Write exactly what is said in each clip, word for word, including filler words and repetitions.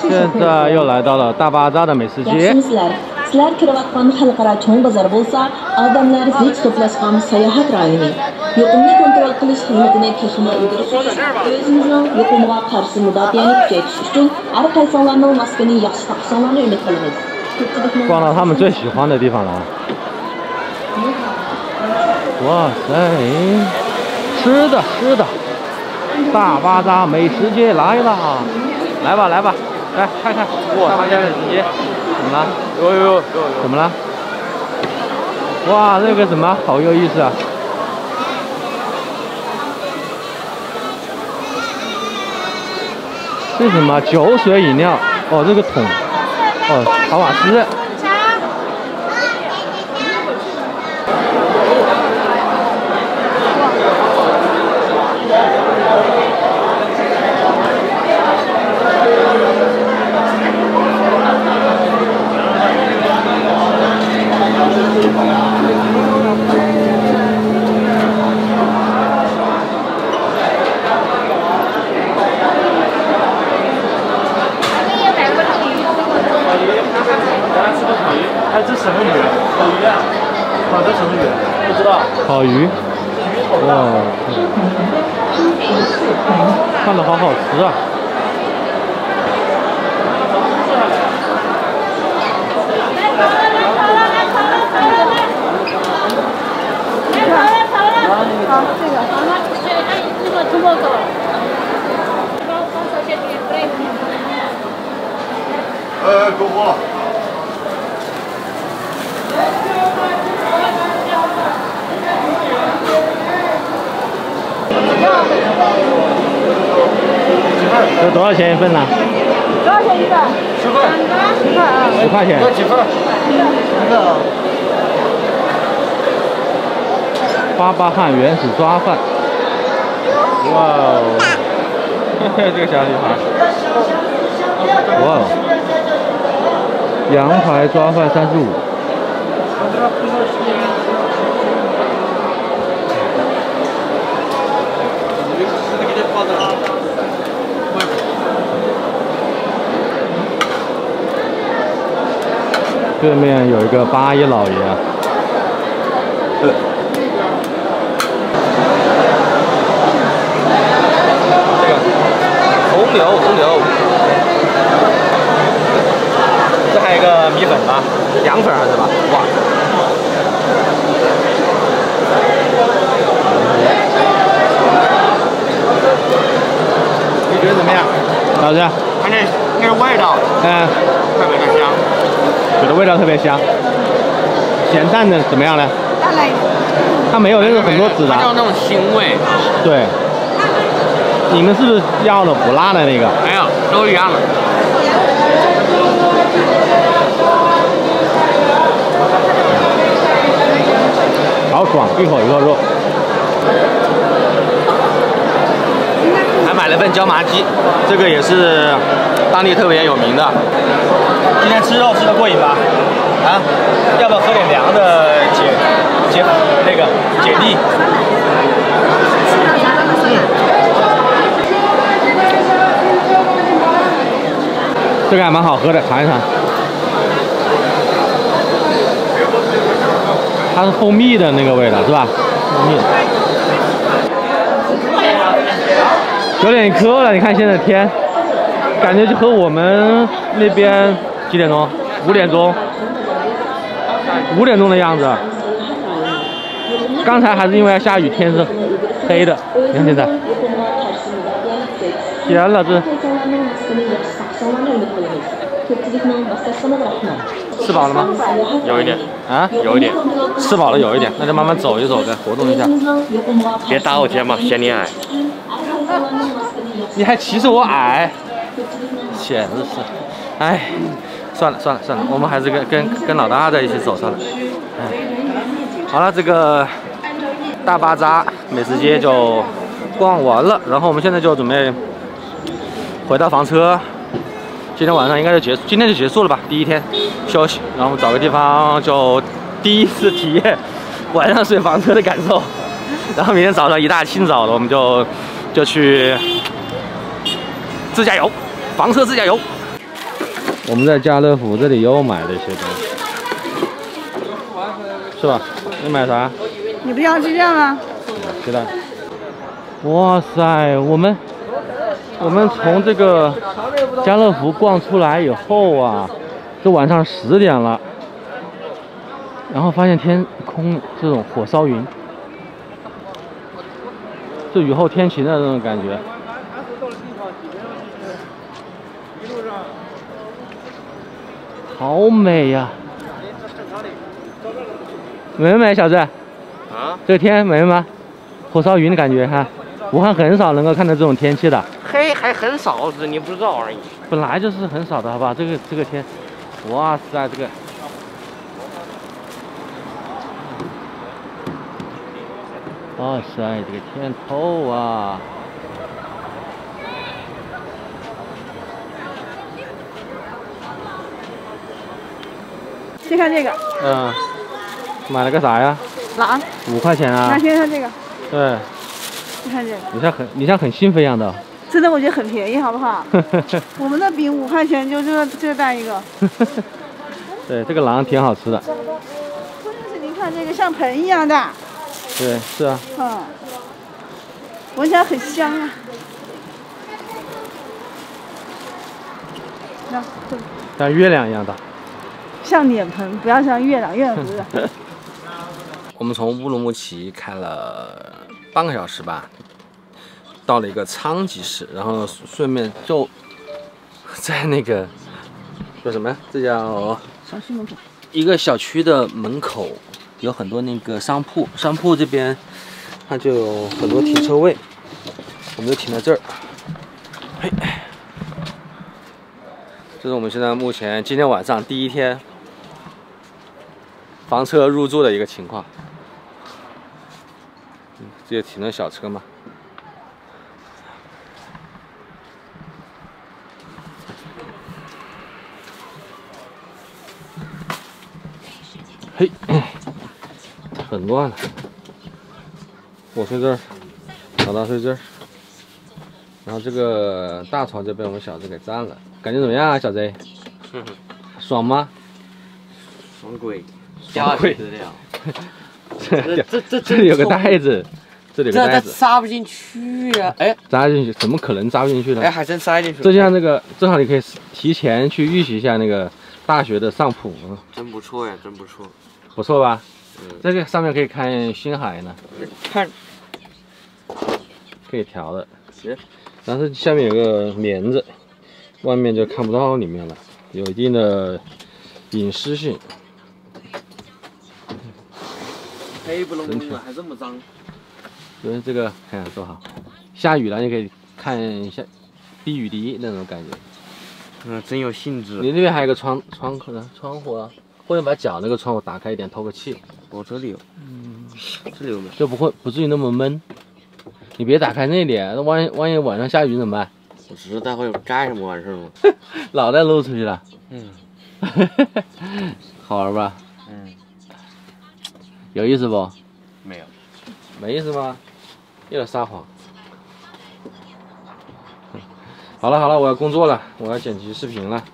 现在又来到了大巴扎的美食街。逛到他们最喜欢的地方了。哇塞，吃的吃的。 大巴扎美食街来了，来吧来吧，来看看，哇，大巴扎美食街，怎么了？有有有有，怎么了？哇，这个什么，好有意思啊！这是什么？酒水饮料，哦，这个桶，哦，卡瓦斯。 哎，这什么鱼？烤鱼啊！烤的什么鱼？不知道。烤鱼。哇！看着好好吃啊！好，这个好了，这个这么走。呃，够不了。 这多少钱一份呢？多少钱一份？十块，十块啊，十块钱。要几份？一个。八巴汉原始抓饭。哇哦！这个小女孩。哇哦！羊排抓饭三十五。 对面有一个八一老爷。呃 老师，看这那个味道，嗯，特别的香，觉得味道特别香。咸淡的怎么样呢？淡了一点。它没有那种很多孜然，它有那种腥味。对。你们是不是要了不辣的那个？没有，都一样的。好爽，一口一口肉。 买了份椒麻鸡，这个也是当地特别有名的。今天吃肉吃得过瘾吧？啊，要不要喝点凉的解解那个解腻？这个还蛮好喝的，尝一尝。它是蜂蜜的那个味道是吧？蜂蜜。 有点渴了，你看现在天，感觉就和我们那边几点钟？五点钟，五点钟的样子。刚才还是因为要下雨，天是黑的。你看现在，天了这。吃饱了吗？有一点啊，有一点，吃饱了有一点，那就慢慢走一走，再活动一下。别打我肩膀，嫌你矮。 你还歧视我矮，简直是！哎，算了算了算了，我们还是跟跟跟老大在一起走算了。哎，好了，这个大巴扎美食街就逛完了，然后我们现在就准备回到房车。今天晚上应该就结束，今天就结束了吧？第一天休息，然后找个地方就第一次体验晚上睡房车的感受。然后明天早上一大清早的我们就就去。自驾游，房车自驾游。我们在家乐福这里又买了一些东西，是吧？你买啥？你不要鸡蛋吗？鸡蛋。哇塞，我们我们从这个家乐福逛出来以后啊，这晚上十点了，然后发现天空这种火烧云。 就雨后天晴的那种感觉。好美呀！美不美，小子？啊？这天美吗？火烧云的感觉哈、啊。武汉很少能够看到这种天气的。嘿，还很少，是你不知道而已。本来就是很少的，好吧？这个这个天，哇塞，这个。 哇塞，这个天透啊！先看这个。嗯。买了个啥呀？狼。五块钱啊。那先看这个。对。你看这个。你像很，你像很兴奋一样的。真的，我觉得很便宜，好不好？我们那饼五块钱就这这带一个。对，这个狼挺好吃的。关键是您看这个像盆一样的。 对，是啊。嗯，闻起来很香啊。那像月亮一样大。像脸盆，不要像月亮，月亮不是。我们从乌鲁木齐开了半个小时吧，到了一个昌吉市，然后顺便就在那个叫什么？这叫小区门口。一个小区的门口。 有很多那个商铺，商铺这边它就有很多停车位，我们就停在这儿。嘿，这是我们现在目前今天晚上第一天房车入住的一个情况。嗯，这也停了小车嘛。嘿。 很乱了，我睡这儿，老大睡这儿，然后这个大床就被我们小子给占了，感觉怎么样啊，小 Z？ 爽吗？爽鬼，爽鬼！这这这这里有个袋子，这里有个袋子，扎不进去呀！哎，扎进去怎么可能扎不进去呢？哎，还真塞进去了。这像那个，正好你可以提前去预习一下那个大学的上铺，真不错呀，真不错，不错吧？ 这个上面可以看星海呢，看，可以调的。行，但是下面有个帘子，外面就看不到里面了，有一定的隐私性。黑不隆咚的，还这么脏。所以这个看多好，下雨了你可以看一下避雨滴那种感觉。嗯，真有兴致。你那边还有个窗窗口呢，窗户啊。 或者把脚那个窗户打开一点，透个气。我、哦、这里有，嗯，这里有没？就不会不至于那么闷。你别打开那点，那万一万一晚上下雨怎么办？我只是待会干什么完事吗？脑袋露出去了。嗯，好玩吧？嗯，有意思不？没有，没意思吗？又在撒谎。好了好了，我要工作了，我要剪辑视频了。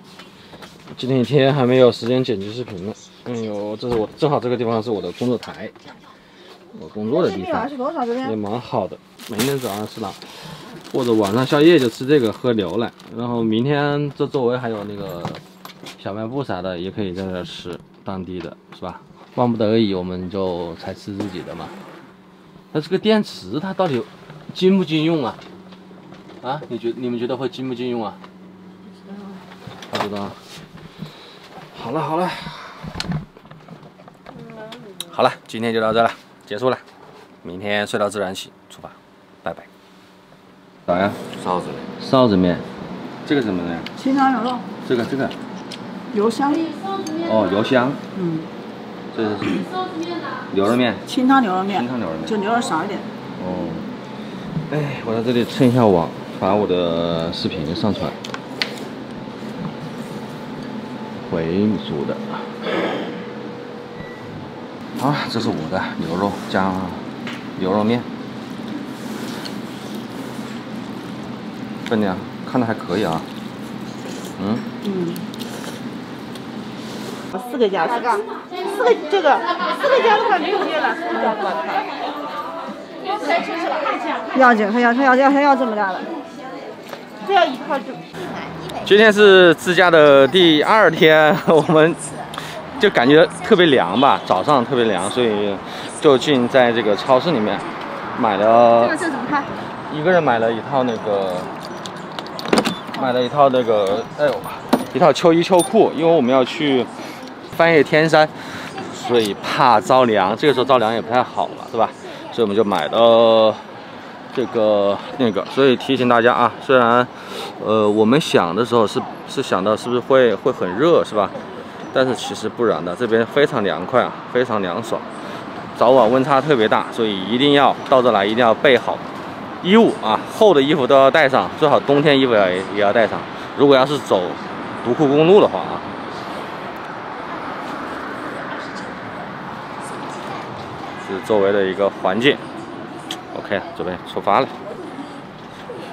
今天一天还没有时间剪辑视频呢。哎呦，这是我正好这个地方是我的工作台，我工作的地方也蛮好的。每天早上吃它，或者晚上宵夜就吃这个喝牛奶。然后明天这周围还有那个小卖部啥的，也可以在这吃当地的，是吧？万不得已我们就才吃自己的嘛。那这个电池它到底经不经用啊？啊，你觉你们觉得会经不经用啊？不知道。不知道。 好了好了，好了，今天就到这了，结束了。明天睡到自然醒，出发，拜拜。啥呀？臊子面。臊子面，这个什么呢？清汤牛肉。这个这个。油香。哦，油香。嗯。这是臊子面牛肉面。清汤牛肉面。清汤牛肉面。就牛肉少一点。哦。哎，我在这里蹭一下网，把我的视频上传。 回族的啊，这是我的牛肉加牛肉面，分量看的还可以啊。嗯。嗯。四个加四个，四个这个四个加四个没有月了，四个加多少？要紧，它要它要要它要这么大了，这要一套就。今天是自驾的第二天，我们。 就感觉特别凉吧，早上特别凉，所以就进在这个超市里面买了。这个怎么看？一个人买了一套那个，买了一套那个，哎呦，一套秋衣秋裤，因为我们要去翻越天山，所以怕着凉。这个时候着凉也不太好了，是吧？所以我们就买了这个那个。所以提醒大家啊，虽然呃我们想的时候是是想到是不是会会很热，是吧？ 但是其实不然的，这边非常凉快啊，非常凉爽，早晚温差特别大，所以一定要到这来，一定要备好衣物啊，厚的衣服都要带上，最好冬天衣服也也要带上。如果要是走独库公路的话啊，是周围的一个环境。OK， 准备出发了。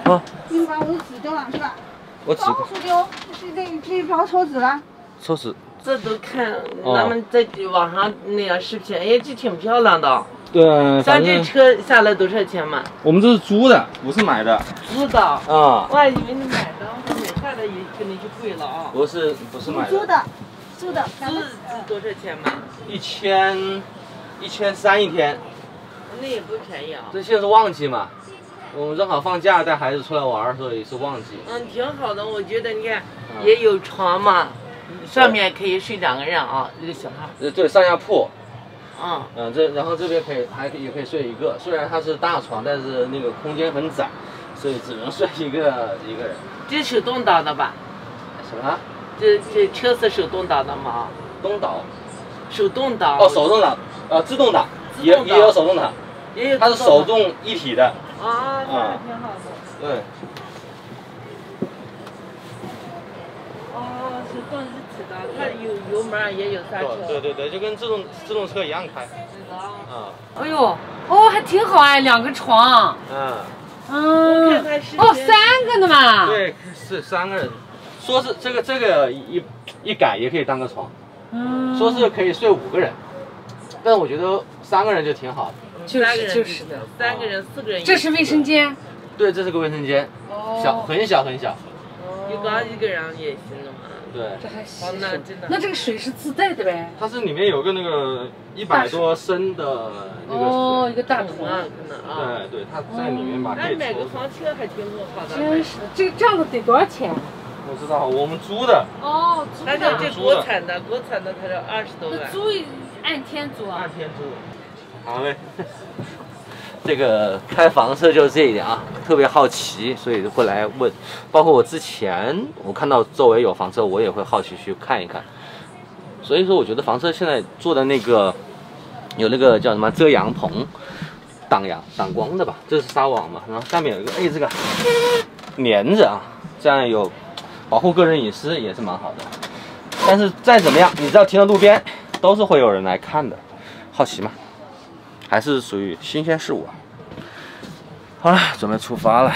啊，你把我的纸丢了是吧？我纸不丢，这这这包抽纸了。抽纸。 这都看咱们在网上那样视频，哎，这挺漂亮的。对，咱这车下来多少钱嘛？我们这是租的，不是买的。租的啊！我还以为你买的，我买下来也可能就贵了啊。不是，不是买的。租的，租的。租多少钱嘛？一千，一千三一天。那也不便宜啊。这现在是旺季嘛，我们正好放假带孩子出来玩，所以是旺季。嗯，挺好的，我觉得你看也有床嘛。 上面可以睡两个人啊，一个小孩。呃，对，上下铺。嗯。嗯，这然后这边可以还可以也可以睡一个，虽然它是大床，但是那个空间很窄，所以只能睡一个一个人。这手动挡的吧？什么？这这车是手动挡的吗？动挡。手动挡。哦，手动挡。呃，自动挡。也也有手动挡。也有。它是手动一体的。啊，那还挺好的。对。 哦，手动一体的，它有油门也有刹车。对对对，就跟自动自动车一样开。啊。哎呦，哦，还挺好哎，两个床。嗯。嗯。哦，三个呢嘛。对，是三个人。说是这个这个一一改也可以当个床。嗯。说是可以睡五个人，但我觉得三个人就挺好的。就是就是的，三个人四个人。这是卫生间。对，这是个卫生间，小很小很小。 你光一个人也行了嘛？对，这还行。那真的，那这个水是自带的呗？它是里面有个那个一百多升的那个哦，一个大桶啊，对对，它在里面把。那买个房车还挺好的。真是，这个这样子得多少钱？我知道，我们租的。哦，租的。那这国产的，国产的它要二十多万。租按天租啊？按天租。好嘞。这个开房车就是这一点啊，特别好奇，所以会来问。包括我之前，我看到周围有房车，我也会好奇去看一看。所以说，我觉得房车现在做的那个，有那个叫什么遮阳棚，挡阳挡光的吧，这是纱网嘛，然后下面有一个哎这个帘子啊，这样有保护个人隐私也是蛮好的。但是再怎么样，你只要停到路边，都是会有人来看的，好奇嘛。 还是属于新鲜事物啊！好了，准备出发了。